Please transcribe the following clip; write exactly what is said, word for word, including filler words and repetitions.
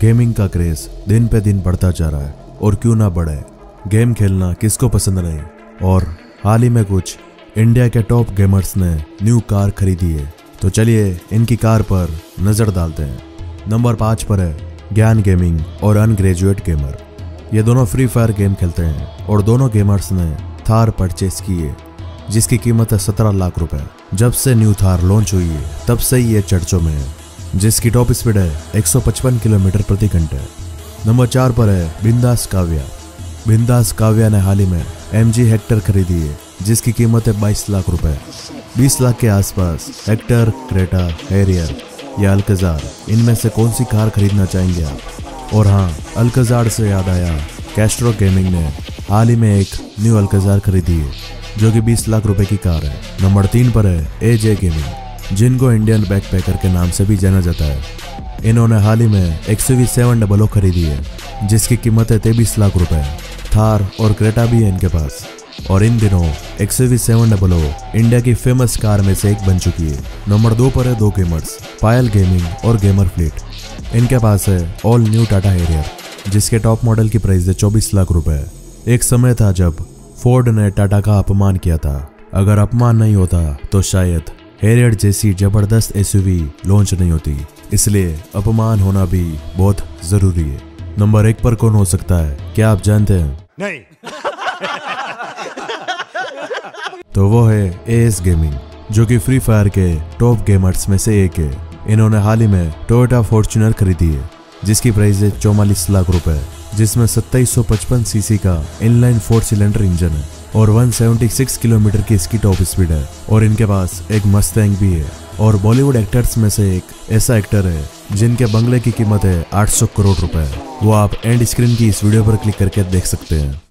Gaming का craze दिन पे दिन बढ़ता जा रहा है और क्यों ना बढ़े। गेम खेलना किसको पसंद नहीं। और हाल ही में कुछ इंडिया के टॉप गेमर्स ने न्यू कार खरीदी है, तो चलिए इनकी कार पर नज़र डालते हैं। नंबर पाँच पर है ज्ञान गेमिंग और अन ग्रेजुएट गेमर। ये दोनों फ्री फायर गेम खेलते हैं और दोनों गेमर्स ने थार परचेस की है जिसकी कीमत है सत्रह लाख रुपए। जब से न्यू थार लॉन्च हुई है तब से ये चर्चों में है, जिसकी टॉप स्पीड है एक सौ पचपन किलोमीटर प्रति घंटे। नंबर चार पर है बिंदास काव्या। बिंदास काव्या ने हाल ही में एम जी हेक्टर खरीदी है जिसकी कीमत है बाईस लाख रुपए। बीस लाख के आसपास हेक्टर, क्रेटा, हैरियर या अल्कजार, इनमें से कौन सी कार खरीदना चाहेंगे आप? और हाँ, अल्कजार से याद आया, कैस्ट्रो गेमिंग ने हाल ही में एक न्यू अल्कजार खरीदी है जो कि बीस लाख रुपए की कार है। नंबर तीन पर है एजे गेमिंग, जिनको इंडियन बैकपैकर के नाम से भी जाना जाता है। इन्होंने हाल ही में एक्सवी सेवन डबल ओ खरीदी है जिसकी कीमत है तेईस लाख रुपए। थार और क्रेटा भी है इनके पास और इन दिनों XV seven double O India की फेमस कार में से एक बन चुकी है। नंबर दो पर है दो गेमर्स, पायल गेमिंग और गेमर फ्लीट। इनके पास है ऑल न्यू टाटा हैरियर जिसके टॉप मॉडल की प्राइस है चौबीस लाख रुपए। एक समय था जब फोर्ड ने टाटा का अपमान किया था। अगर अपमान नहीं होता तो शायद हैरियर जैसी जबरदस्त एसयूवी लॉन्च नहीं होती, इसलिए अपमान होना भी बहुत जरूरी है। नंबर एक पर कौन हो सकता है, क्या आप जानते हैं? नहीं। तो वो है ए एस गेमिंग, जो कि फ्री फायर के टॉप गेमर्स में से एक है। इन्होंने हाल ही में टोयोटा फॉर्च्यूनर खरीदी है जिसकी प्राइस है चौवालीस लाख रुपए, जिसमें सत्ताईस सौ पचपन सीसी का इनलाइन फोर सिलेंडर इंजन है और एक सौ छिहत्तर किलोमीटर की इसकी टॉप स्पीड है। और इनके पास एक मस्टैंग भी है। और बॉलीवुड एक्टर्स में से एक ऐसा एक्टर है जिनके बंगले की कीमत है आठ सौ करोड़ रुपए। वो आप एंड स्क्रीन की इस वीडियो पर क्लिक करके देख सकते हैं।